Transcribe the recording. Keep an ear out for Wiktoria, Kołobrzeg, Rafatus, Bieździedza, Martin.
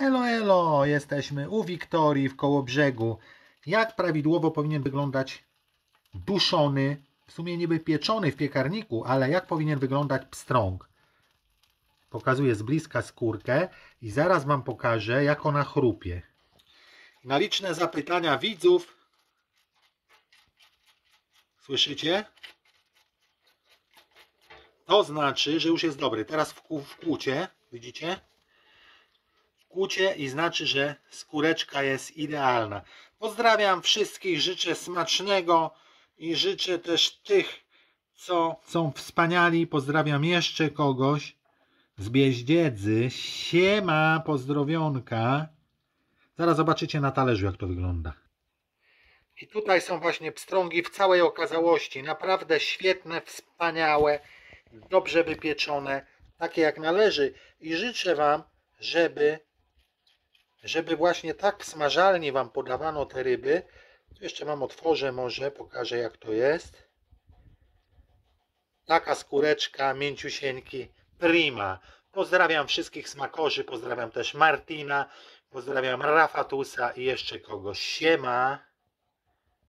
Elo, elo, jesteśmy u Wiktorii w Kołobrzegu. Jak prawidłowo powinien wyglądać duszony, w sumie niby pieczony w piekarniku, ale jak powinien wyglądać pstrąg? Pokazuję z bliska skórkę i zaraz Wam pokażę, jak ona chrupie. Na liczne zapytania widzów, słyszycie? To znaczy, że już jest dobry. Teraz wkłucie, widzicie? Wkłucie i znaczy, że skóreczka jest idealna. Pozdrawiam wszystkich, życzę smacznego i życzę też tych, co są wspaniali. Pozdrawiam jeszcze kogoś z Bieździedzy. Siema, pozdrowionka. Zaraz zobaczycie na talerzu, jak to wygląda. I tutaj są właśnie pstrągi w całej okazałości. Naprawdę świetne, wspaniałe, dobrze wypieczone, takie jak należy. I życzę Wam, żeby właśnie tak w smażalni Wam podawano te ryby. Tu jeszcze Wam otworzę może, pokażę jak to jest. Taka skóreczka, mięciusieńki, prima. Pozdrawiam wszystkich smakorzy, pozdrawiam też Martina, pozdrawiam Rafatusa i jeszcze kogoś. Siema.